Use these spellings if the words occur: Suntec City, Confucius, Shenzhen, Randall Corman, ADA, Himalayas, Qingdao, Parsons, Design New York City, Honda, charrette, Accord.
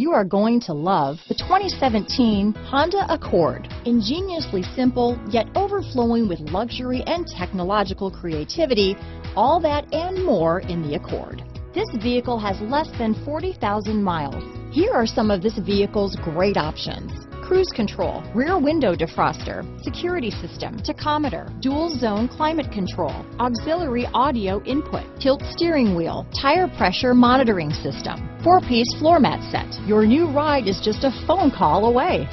You are going to love the 2017 Honda Accord. Ingeniously simple, yet overflowing with luxury and technological creativity, all that and more in the Accord. This vehicle has less than 40,000 miles. Here are some of this vehicle's great options: cruise control, rear window defroster, security system, tachometer, dual zone climate control, auxiliary audio input, tilt steering wheel, tire pressure monitoring system, 4-piece floor mat set. Your new ride is just a phone call away.